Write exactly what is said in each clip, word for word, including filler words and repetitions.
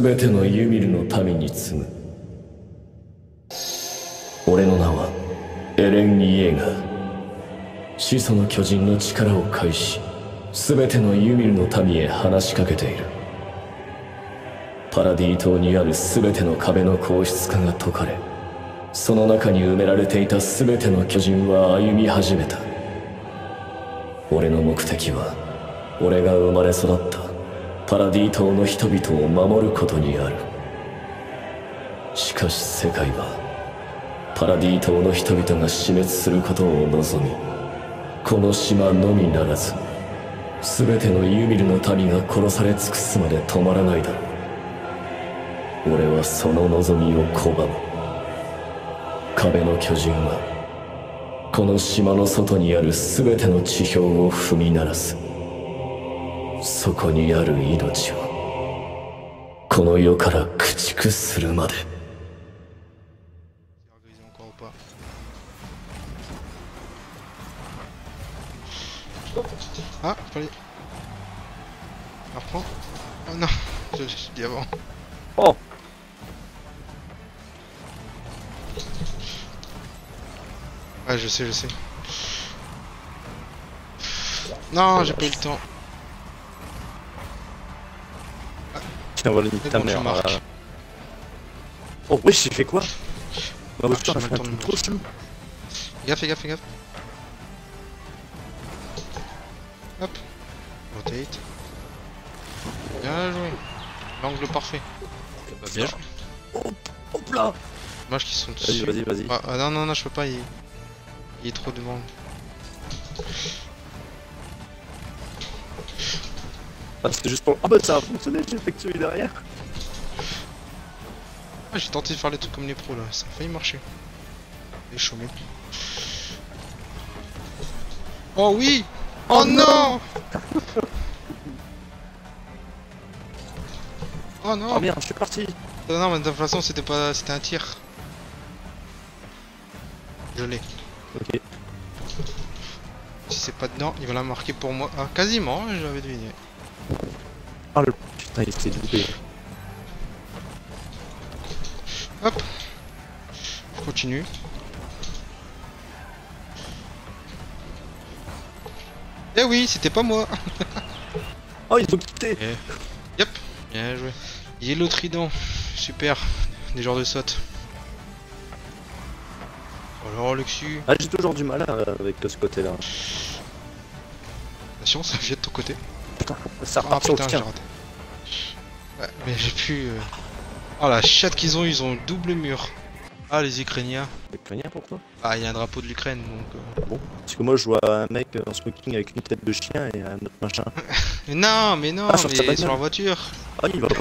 全てのユミルの民に積む。俺の名はエレン・イエーガー。始祖の巨人の力を介し、全てのユミルの民へ話しかけている。パラディ島にある全ての壁の硬質化が解かれ、その中に埋められていた全ての巨人は歩み始めた。俺の目的は、俺が生まれ育ったパラディ島の人々を守ることにある。しかし世界は、パラディ島の人々が死滅することを望み、この島のみならず、全てのユミルの民が殺され尽くすまで止まらないだろう。俺はその望みを拒む。壁の巨人はこの島の外にある全ての地表を踏み鳴らす。そこにある命をこの世から駆逐するまで。Ah, fallait la reprendre. Ah non, je l'ai dit avant. Oh. Ah je sais, je sais. Non, j'ai pas eu le temps. Ah. Tiens, on va le niquer ta mère. Euh... Oh wesh, j'ai fait quoi? Bah wesh, j'ai fait un truc trop stylé. Fais gaffe, fais gaffe, fais gaffe. Hop. Rotate. Bien joué. L'angle parfait. Bah bien joué. Hop, hop là. Dommage qu'ils sont dessus. Vas-y, vas-y, vas-y. Ah, ah non, non, non, je peux pas y... Il est trop de monde. Ah c'était juste pour... Ah bah ça a fonctionné, j'ai effectué derrière. Ah j'ai tenté de faire les trucs comme les pros là, ça a failli marcher. Les chômés. Oh oui. Oh, oh non. Oh non. Oh merde, je suis parti. Non non mais de toute façon c'était pas... c'était un tir. Je l'ai. Ok. Si c'est pas dedans, il va la marquer pour moi. Ah, quasiment, j'avais deviné. Ah le putain, il s'est loupé. Hop. Je continue. Eh oui, c'était pas moi. Oh, ils ont quitté. Et... Yep, bien joué. Yellow Trident, super. Des genres de sautes. Alors Luxu... Ah j'ai toujours du mal euh, avec ce côté là. Attention, ça vient de ton côté. Putain, ça repart ah, putain, j'ai raté. Ouais, mais j'ai pu... Euh... Oh la chatte qu'ils ont, ils ont double mur. Ah les Ukrainiens. Les Ukrainiens pour toi? Ah il y a un drapeau de l'Ukraine donc... Euh... Bon, parce que moi je vois un mec en smoking avec une tête de chien et un autre machin. Non mais non, ah, mais sur, mais sur la voiture. Ah il va pas.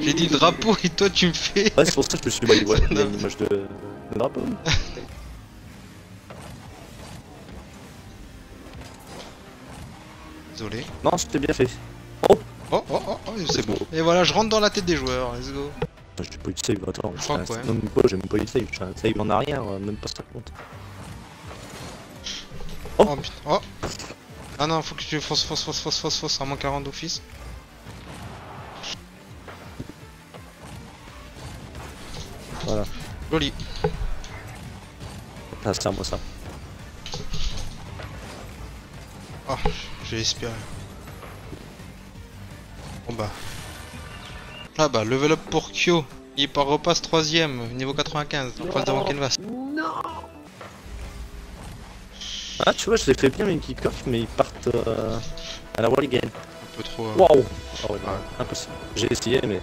J'ai dit drapeau et toi tu me fais. Ouais, c'est pour ça que je me suis dit, ouais, il y a une image de, de drapeau. Désolé. Non, c'était bien fait. Oh oh oh oh, oh c'est beau. Et voilà, je rentre dans la tête des joueurs, let's go. J'ai pas eu de save, attends. Je crois que ouais. Même pas, j'ai même pas eu de save. J'ai un save en arrière, même pas ça compte. Oh, oh putain, oh. Ah non, faut que tu fonces, fonces, fonces, fonces, fonces, fonces, en moins quarante d'office. Voilà. Joli. Ah c'est à moi ça. Ah, j'ai espéré. Bon bah. Ah bah, level up pour Kyo. Il part repasse troisième, niveau quatre-vingt-quinze, on passe devant Kenvas. Non. Ah tu vois, je les fais bien mes kick-off, mais ils partent euh, à la wall again. Un peu trop... Euh... Waouh. Oh, ouais, ah. Impossible. J'ai essayé mais...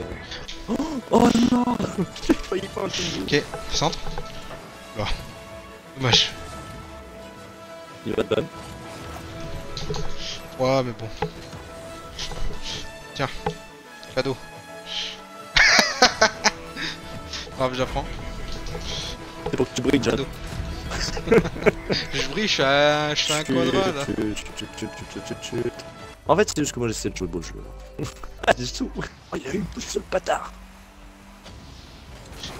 Oh, oh non. J'ai failli pas un peu. Ok, centre. Bah. Dommage. Il va de bonne. Ouais mais bon. Tiens. Cadeau. Ah j'apprends. C'est pour que tu brilles, John. Je brille, je suis un, je suis un quadra là. En fait, c'est juste que moi j'essaie de jouer beau jeu. Ah, du tout. Oh, il a eu une pousse sur le patard.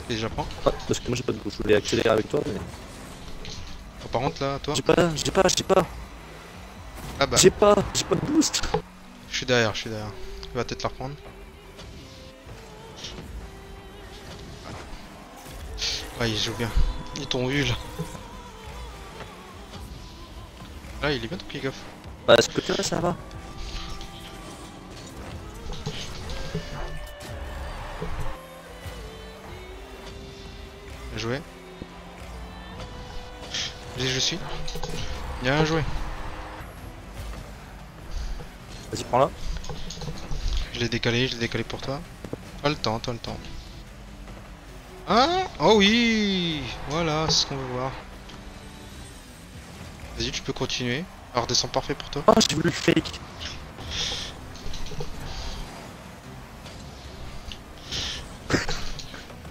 Et j'apprends. Ah, parce que moi j'ai pas de gauche, je voulais accélérer avec toi, mais. Oh, par contre, là, toi. J'ai pas, j'ai pas, j'ai pas. Ah bah. J'ai pas, j'ai pas de boost. Je suis derrière, je suis derrière. Il va peut-être la reprendre. Ah, il joue bien. Ils t'ont vu là. Là, il est bien ton kick-off. Bah, ce que tu veux, ça va. Bien joué. J'y je suis. Bien joué. Vas-y, prends-la. Je l'ai décalé, je l'ai décalé pour toi. T'as le temps, t'as le temps. Hein? Oh oui! Voilà, c'est ce qu'on veut voir. Vas-y, tu peux continuer. Alors, descends parfait pour toi. Oh, j'ai voulu le fake.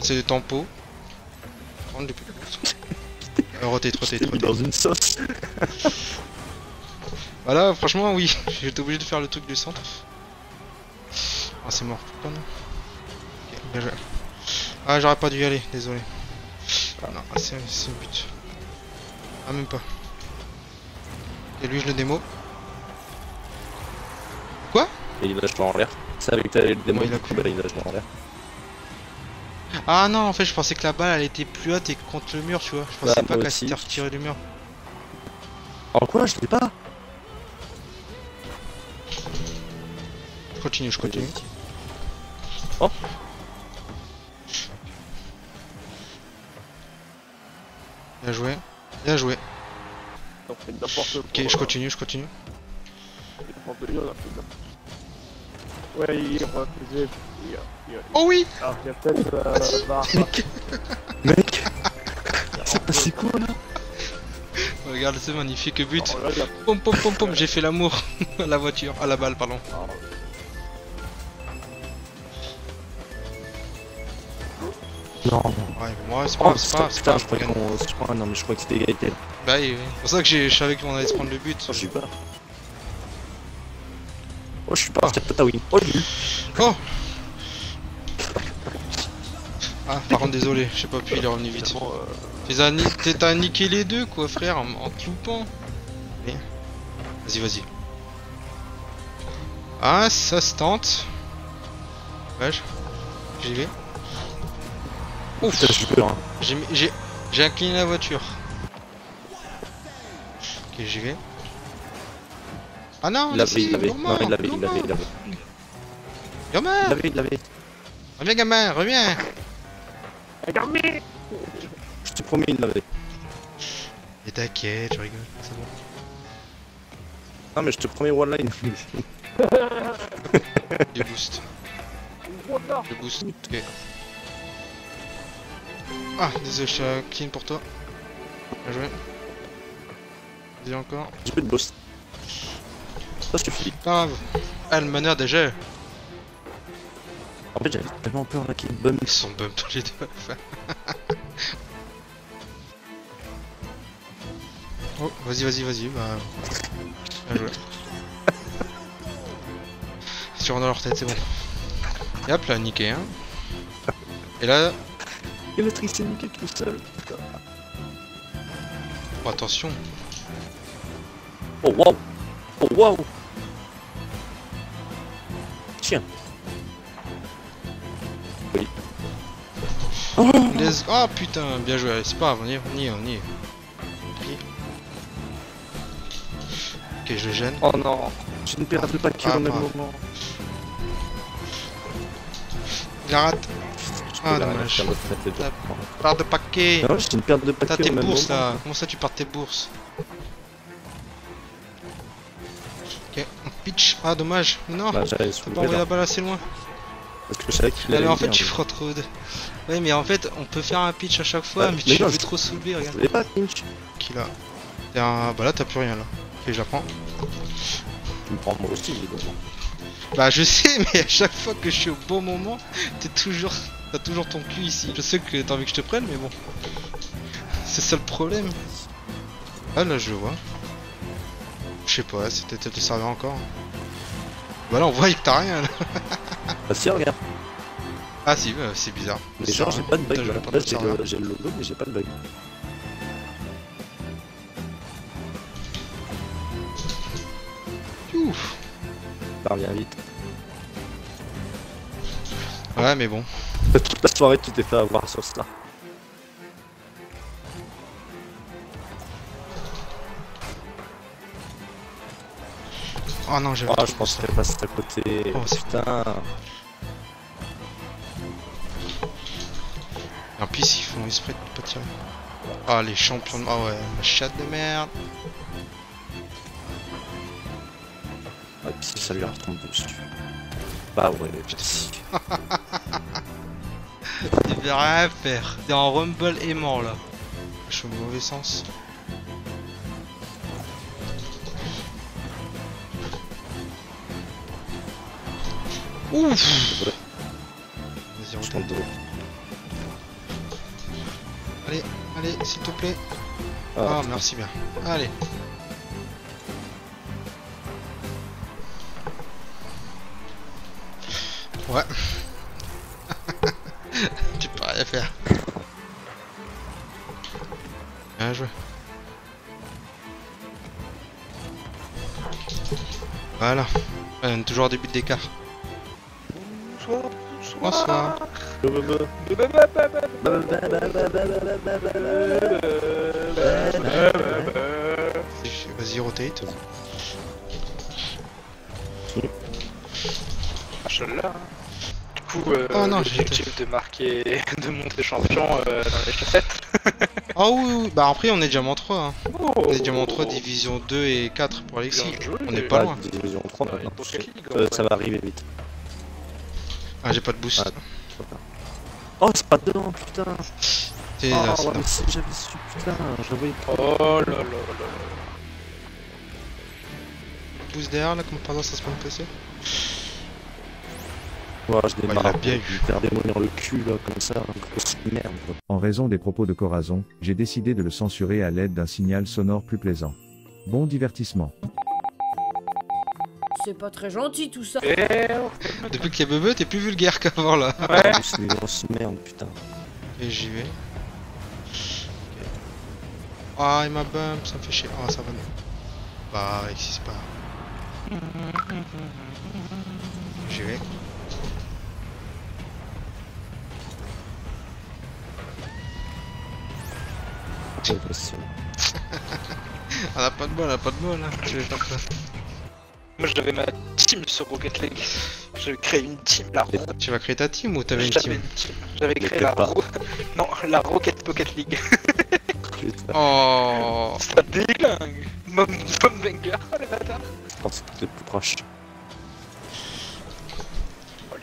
C'est des tempos. Prendre du plus. Rotate, rotate, rotate. Dans une sauce. Voilà, franchement, oui. J'étais obligé de faire le truc du centre. Ah, oh, c'est mort. Pardon. Okay, bien joué. Ah, j'aurais pas dû y aller, désolé. Ah non, c'est le but. Ah, même pas. Et lui, je le démo. Quoi? Et il lâche en l'air. C'est avec ta le démo, il, a coup, bah, il lâche en l'air. Ah non, en fait, je pensais que la balle elle était plus haute et contre le mur, tu vois. Je pensais bah, pas qu'elle s'était retirée du mur. En quoi? Je sais pas. Je continue, je continue. Oh! Bien joué, bien joué. Ok, je continue, je continue. Oh oui! Mec! Mec! C'est passé quoi là? Regarde ce magnifique but. Pom pom pom pom, j'ai fait l'amour à la voiture, à la balle, pardon. Non, non. Ouais, moi c'est pas, c'est pas, c'est pas. Je crois qu'on, non mais je crois que c'était égalité. Bah oui, c'est pour ça que je savais qu'on allait se prendre le but. Oh, je suis pas. Oh, je suis pas. Ah oui. Oh. Oh. Ah, par contre désolé, je sais pas pu, il est revenu vite. T'es à niquer les deux quoi, frère, en te loupant. Vas-y, vas-y. Ah, ça se tente. Ouais, j'y vais. Ouf, j'ai incliné la voiture. Ok, j'y vais. Ah non, il avait, il avait, il l'avait, il l'avait, il l'avait. Gamin, il l'avait, il l'avait. Reviens, gamin, reviens. Gamin, je te promets, il l'avait. Et t'inquiète, je rigole, c'est bon. Non mais je te promets, one line. Du boost. Du boost, ok. Ah, désolé, je suis à clean pour toi. Bien joué. Dis encore. Un petit peu de boost. Ça suffit. Pas grave. Ah, le meneur déjà. En fait, j'avais tellement peur là qu'il bum. Ils sont bum tous les deux. Oh, vas-y, vas-y, vas-y. Bah... Bien joué. Si on rentre dans leur tête, c'est bon. Et hop là, niqué. Hein. Et là. Et le trick s'est niqué tout seul. Oh, attention. Oh wow. Oh wow. Tiens. Oui. Oh, Les... oh putain, bien joué. C'est pas grave, on y est, on y est, on y est. Ok, okay, je le gêne. Oh non, je ne perds pas qui ah, au même moment. Il la rate. Ah dommage. Part de paquet. Non, c'est une perte de paquet. T'as tes bourses là. Comment ça tu perds tes bourses? Ok, on pitch. Ah dommage. Non, t'as pas envoyé la balle assez loin. Parce que je savais qu'il allait. En fait tu feras trop de. Ouais mais en fait on peut faire un pitch à chaque fois mais tu veux trop soulever, regarde. Je pas pitch. Qui là? Bah là t'as plus rien là. Ok, je la prends. Tu me prends moi aussi évidemment. Bah je sais mais à chaque fois que je suis au bon moment, t'es toujours. T'as toujours ton cul ici. Je sais que t'as envie que je te prenne, mais bon. C'est ça le problème. Ah là, je vois. Je sais pas, c'était peut-être le serveur encore. Bah là, on voit que t'as rien là. Bah si, regarde. Ah si, bah, c'est bizarre. Mais genre, j'ai pas de bug. J'ai le logo, mais j'ai pas de bug. Ouf. Par revient vite. Ouais mais bon. Toute la soirée tu t'es fait avoir sur ça. Oh non j'ai. Ah je pense que je passe à côté. Oh putain. En plus ils font exprès de pas tirer. Ah les champions de... Ah ouais, ma chatte de merde. Ah puis ça lui retombe dessus. Bah ouais, merci. Il veut rien faire. T'es en rumble aimant là. Je suis au mauvais sens. Ouf. Vas-y on tente de... Allez, allez, s'il te plaît. Ah, oh, merci bien. Allez. Ouais. Tu peux rien faire. Bien joué. Voilà. On est toujours à début de d'écart. Bonsoir. Bonsoir. Vas-y, rotate. Là. Du coup, euh, oh non, l'objectif de marquer, de monter champion euh, dans les chaussettes. Oh oui, oui, bah après on est diamant trois. Hein. Oh, on est diamant trois, division deux et quatre pour Alexis. Joué, on est pas loin. Division trois, ouais, maintenant. Euh, ça va arriver vite. Ah, j'ai pas de boost. Ah, oh, c'est pas dedans, putain. C'est là, c'est là. Si j'avais su, putain, je voyais pas. Oh là là là là. Boost derrière là, comme par exemple ça se peut me casser. Wow, je démarre, ouais, bien eu. Faire des mots dans le cul là, comme ça, grosse merde. En raison des propos de Korrazon, j'ai décidé de le censurer à l'aide d'un signal sonore plus plaisant. Bon divertissement. C'est pas très gentil tout ça. Depuis qu'il y a Bebe, t'es plus vulgaire qu'avant là. Ouais. C'est des grosses merdes putain. Et j'y vais. Ah okay. Oh, il m'a bump, ça me fait chier. Ah oh, ça va mieux. Bah ici c'est pas. J'y vais. Elle a pas de bol, elle a pas de bol hein. Je vais faire ça. Moi j'avais ma team sur Rocket League. J'avais créé une team, la roue. Tu vas créer ta team ou t'avais une team? J'avais créé la roue. Non, la Rocket Pocket League. Oh, ça déglingue. Mom banger, les bâtards. Je pense que t'es plus proche.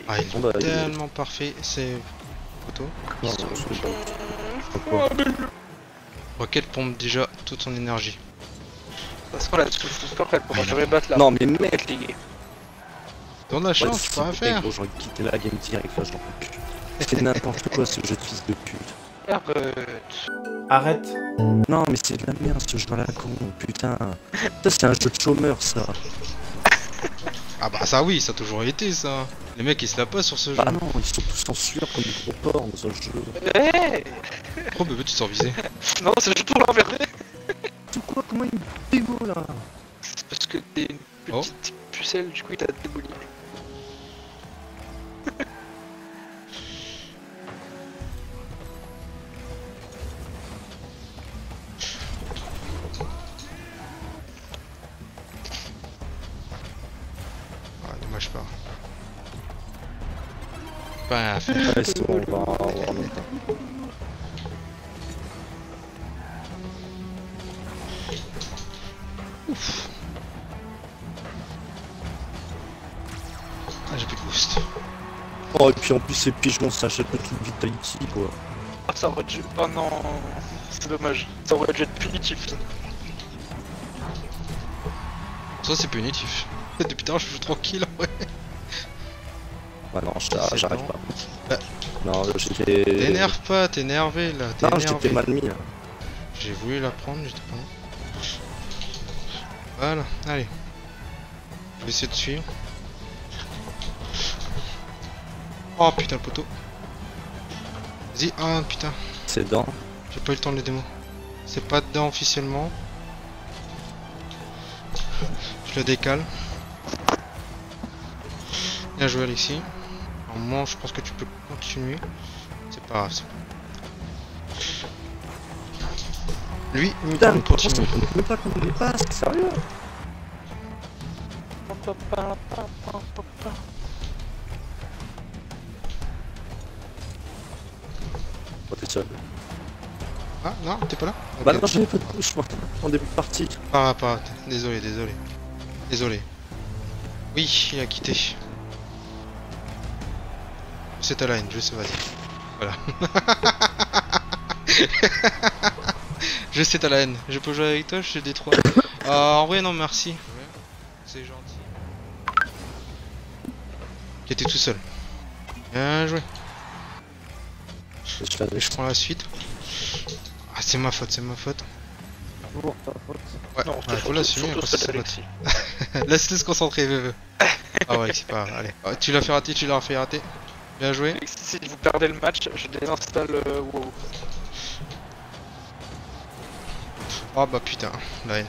Ah il est tellement parfait, c'est... Photo. Rocket pompe déjà toute son énergie. Parce qu'on la touche encore elle pourra jamais battre là. Non mais mec les gars. Donne la chance, tu peux rien faire. J'aurais quitté la game direct là, je n'en peux plus. C'est n'importe quoi ce jeu de fils de pute. Arrête. Arrête. Non mais c'est de la merde ce jeu à la con, putain. Ça c'est un jeu de chômeur ça. Ah bah ça oui, ça a toujours été ça. Les mecs ils se la passent sur ce jeu. Ah non, ils sont tous en sueur comme des gros porcs dans ce jeu. Hey oh bébé tu te sens visé. Non c'est juste pour l'emmerder. C'est quoi, comment il me dégo là? C'est parce que t'es une petite oh. Pucelle du coup il t'a déboli. Pas à faire. Ouais, c'est bon, on va en avoir longtemps. Ouf. Ah, j'ai plus de boost. Oh, et puis en plus, ces pigeons s'achètent de toute vitality quoi. Ah, ça aurait dû. Oh non, c'est dommage. Ça aurait dû être punitif. Ça, c'est punitif. Depuis tard, je joue tranquille en vrai. Ah non, j'arrive pas. Bah. Non, j'étais. T'énerve pas, t'es énervé là. Non, j'étais mal mis là. J'ai voulu la prendre, j'étais pas bon. Voilà, allez. Je vais essayer de suivre. Oh putain, le poteau. Vas-y, ah putain. C'est dedans. J'ai pas eu le temps de les démos. C'est pas dedans officiellement. Je le décale. Bien joué Alexis. Alors moi je pense que tu peux continuer. C'est pas grave. Lui, il me donne continue. Je ne peux pas qu'on me passe, sérieux. Oh t'es seul. Ah non, t'es pas là okay. Bah non, j'avais pas de touche moi, en début de partie. Ah pas, désolé, désolé. Désolé. Oui, il a quitté. C'est ta line, je sais, vas-y. Voilà. Je sais ta haine, je peux jouer avec toi, je suis Détroit. Euh, en vrai non merci. C'est gentil. J'étais tout seul. Bien joué. Je prends la suite. Ah c'est ma faute, c'est ma faute. Ouais, ouais faut l'assumer, laisse-le se concentrer, veux. Ah ouais, c'est pas grave, allez. Ah, tu l'as fait rater, tu l'as fait rater. Bien joué. Si vous perdez le match, je désinstalle euh, WoW. Oh bah putain, la haine.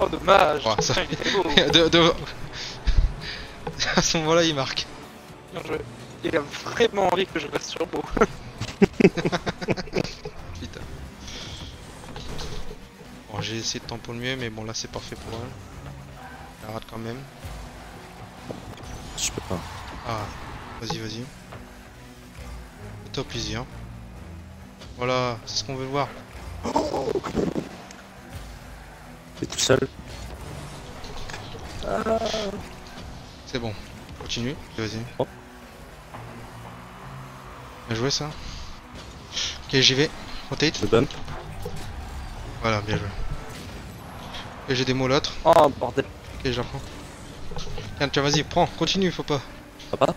Oh dommage. Oh, ça... il était beau. de, de... À ce moment là il marque. Je... Il a vraiment envie que je reste sur beau. Putain. Bon j'ai essayé de tempo le mieux mais bon là c'est parfait pour elle. Elle rate quand même. Je peux pas. Ah vas-y vas-y. Fais-toi plaisir. Voilà, c'est ce qu'on veut voir. Oh t'es tout seul. Ah. C'est bon, continue, vas-y. Oh. Bien joué ça. Ok, j'y vais. Rotate. Le bump. Voilà, bien joué. Et j'ai des mots l'autre. Oh bordel. Ok, je la prends. Tiens, tiens, vas-y, prends, continue, faut pas. Papa.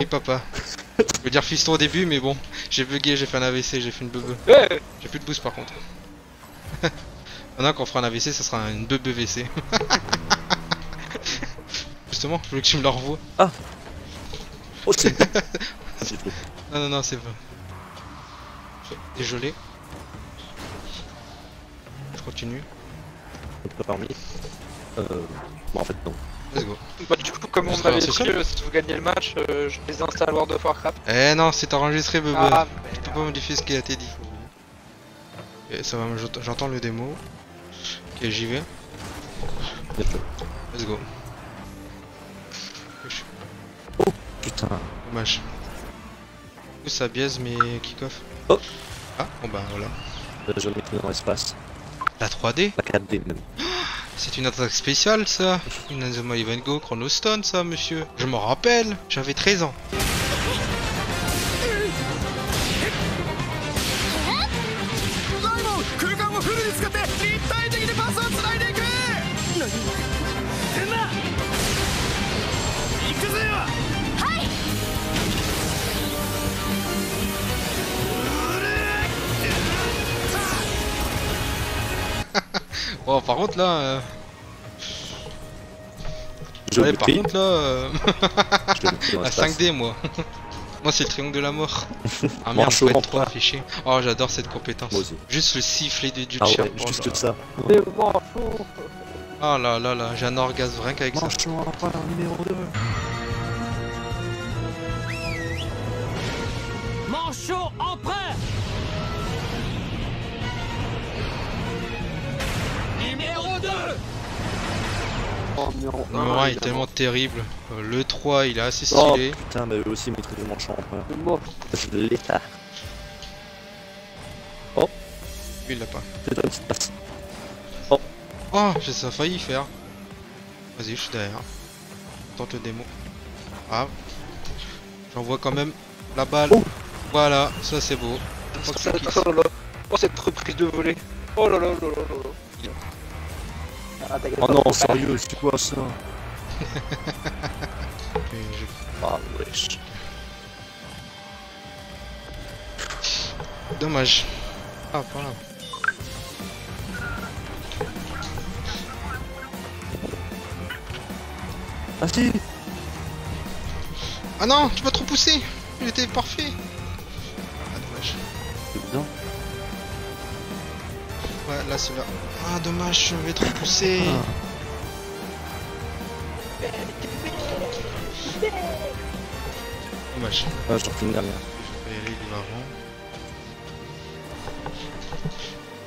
Oui, papa. Je veux dire fiston au début mais bon, j'ai bugué, j'ai fait un A V C, j'ai fait une bebe. J'ai plus de boost par contre. Maintenant qu'on fera un A V C, ça sera une bebe V C. Justement, je voulais que tu me la renvoies. Ah. Oh c'est... Non non non c'est bon. Désolé. Je continue. Pas parmi. Euh... Bon en fait non. Let's go. Bah du coup comme on avait dit euh, si vous gagnez le match euh, je désinstalle World of Warcraft. Eh non c'est enregistré bébé, ah, je peux pas modifier ce qui a été dit. Et ça va, j'entends le démo. Ok j'y vais. Let's go. Oh putain. Dommage. Du coup ça biaise mais kick-off. Oh. Ah bon bah voilà. Je vais me mettre dans l'espace. La trois D. La quatre D même. C'est une attaque spéciale ça, une Inazuma Even Go Chronostone ça monsieur. Je m'en rappelle, j'avais treize ans. Oh par contre là euh... je ouais, par pris. contre là euh... à cinq D moi. Moi c'est le triangle de la mort. Ah merde je peux être trop affiché. Oh j'adore cette compétence. Juste le sifflet de du ah, ouais, oh, juste là. Ça. Ouais. Ah là là là, j'ai un orgasme rien qu'avec ça. Pas numéro deux. Manchot emprunt. Numéro deux. Oh, numéro un, numéro un il est tellement terrible. Euh, le trois il est assez stylé. Oh, putain mais eux aussi maîtrise de manchon en c'est de l'état. Oh lui il l'a pas. Oh oh j'ai ça failli y faire. Vas-y je suis derrière. Tente le démo. Ah j'envoie quand même la balle. Oh. Voilà ça c'est beau. Oh, ça, ça, oh, là, là. Oh cette reprise de volée. Oh là là là là là. Ah, oh non, sérieux, c'est quoi ça? Ah, wesh. Dommage. Ah, par là. Ah si. Ah non, tu m'as trop poussé. Il était parfait. Ah, dommage. C'est bien. Ouais, là c'est là. Ah, dommage, je vais trop pousser. Ah. Dommage. Ah, j'en fais une dernière. Je vais y aller de l'avant.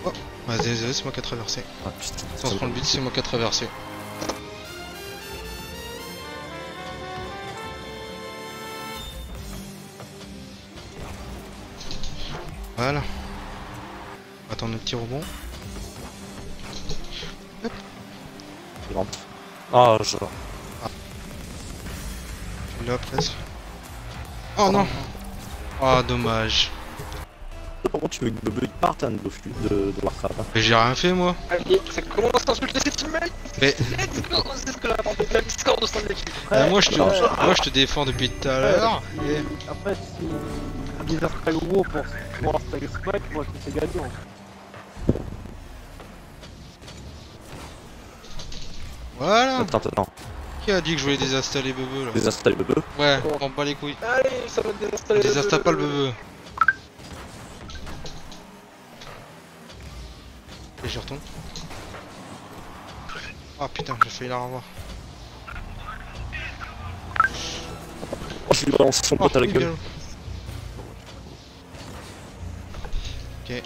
Oh, vas-y, vas-y, c'est moi qui a traversé. Ah putain. Si on se prend le but, c'est moi qui a traversé. Voilà. Attendre le petit rebond. Hop. Oh, je vois. Ah. Tu l'as presque. Oh non. Ah, dommage. Pourquoi tu veux que le bug parte de Warcraft? Mais j'ai rien fait moi. Ça commence à insulter ses teammates. Mais moi je te moi je te défends depuis tout à l'heure. Après si Blizzard crée le WoW pour pour Star Spike, moi c'est gagnant. Voilà. Attends, attends. Qui a dit que je voulais désinstaller Bebe là? Désinstaller Bebe? Ouais, on prend pas les couilles. Allez, ça va désinstaller Bebe. Désinstalle pas le Bebe. Et j'y retourne. Ah putain, j'ai failli la revoir. Oh, je lui balance son pote à la gueule. Ok.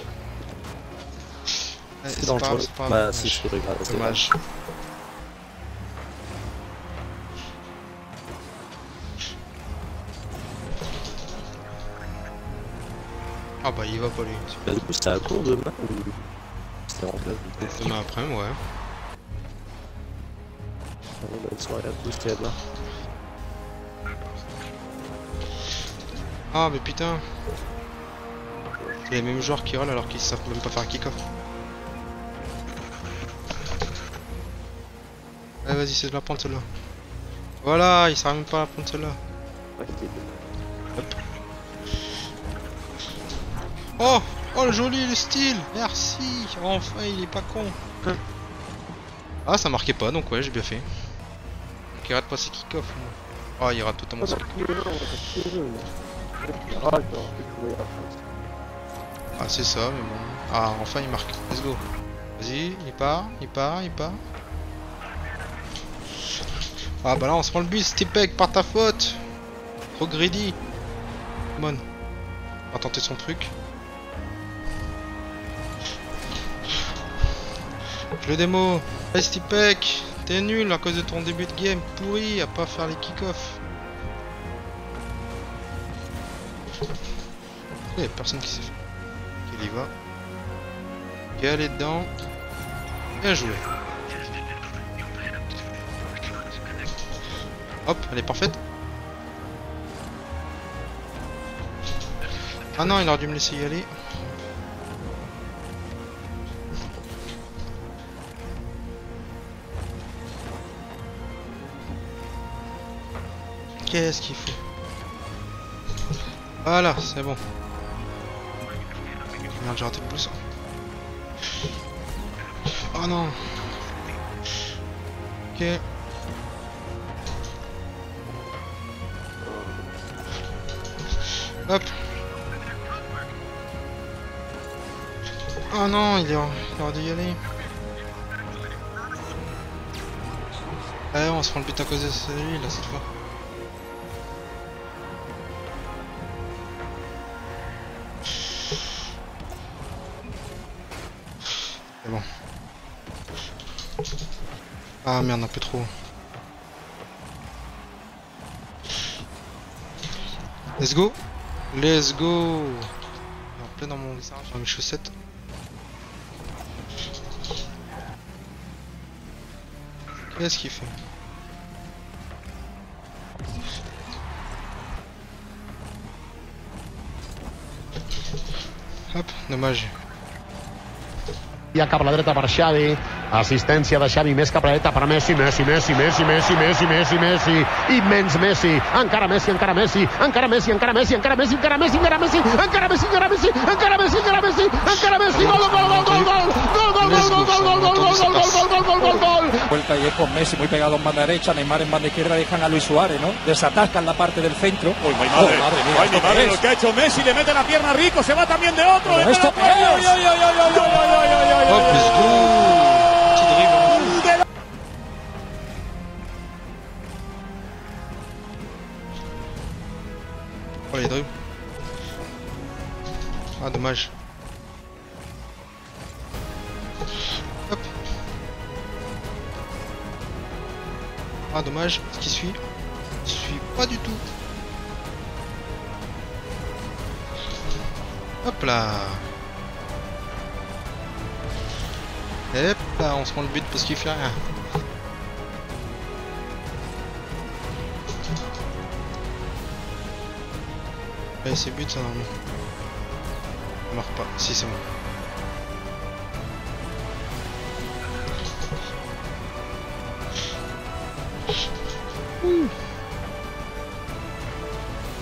C'est dangereux. Bah si, je pourrais grave. Dommage. Ah bah il va pas lui. Bah du coup c'était à court de main ou c'était en place du coup? On a un problème ouais. Ah bah ils sont allés à la boost et là-bas. Ah mais putain. C'est les mêmes joueurs qui rollent alors qu'ils savent même pas faire un kick-off. Ah vas-y c'est de la prendre celle-là. Voilà, il sert même pas à la prendre celle-là. Ouais, hop. Oh, oh le joli, le style. Merci. Enfin, il est pas con. Ah, ça marquait pas, donc ouais, j'ai bien fait. Donc il rate pas ses kick-off. Ah, oh, il rate totalement ses kick-off. Ah, c'est ça, mais bon. Ah, enfin, il marque. Let's go. Vas-y, il part, il part, il part. Ah, bah là, on se prend le bus, Stipek, par ta faute. Trop greedy. Mon. On va tenter son truc. Je le démo. Hey Stipek, t'es nul à cause de ton début de game pourri à pas faire les kick-off. Il y a personne qui s'est fait. Ok, il y va. Il est allé dedans. Bien joué. Hop, elle est parfaite. Ah non, il aurait dû me laisser y aller. Qu'est-ce qu'il faut? Voilà, c'est bon. Merde, j'ai raté le pouce. Oh non. Ok. Hop. Oh non, il aurait dû y aller. Allez, on se prend le but à cause de celui là cette fois. C'est bon. Ah merde, un peu trop. Let's go. Let's go. En plein dans mon visage, dans mes chaussettes. Qu'est-ce qu'il fait? Hop, dommage. Cap a la dreta per Xavi, assistència de Xavi, més cap a la dreta per Messi, Messi, Messi, Messi, Messi, Messi, Messi, Messi, immens Messi, encara Messi, encara Messi, encara Messi, encara Messi, encara Messi, encara Messi, encara Messi, encara Messi, encara Messi, encara Messi, encara Messi, encara Messi, gol, gol, gol, gol, gol, gol, gol, gol, gol, gol, gol, gol, gol, gol. Vuelta y es con Messi muy pegado en banda derecha, Neymar en banda izquierda, dejan a Luis Suárez, ¿no? Desatascan la parte del centro. Uy, mi madre, mi madre, lo que ha hecho Messi, le mete la pierna rico, se va también de otro. Esto es. Hop, let's go. Petit dribble. pas les dribbles. Ah dommage. Hop. Ah dommage, ce qui suit. Je suis pas du tout. Hop là. Hop là, on se prend le but parce qu'il fait rien. Ouais, c'est but ça normalement. On marque pas, si c'est bon. Ouh.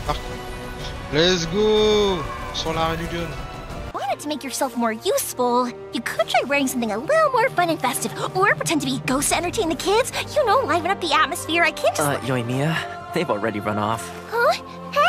Marque. Let's go. Sur la religion. To make yourself more useful, you could try wearing something a little more fun and festive, or pretend to be ghosts to entertain the kids. You know, liven up the atmosphere. I can't just. Uh, Yoimiya, they've already run off. Huh?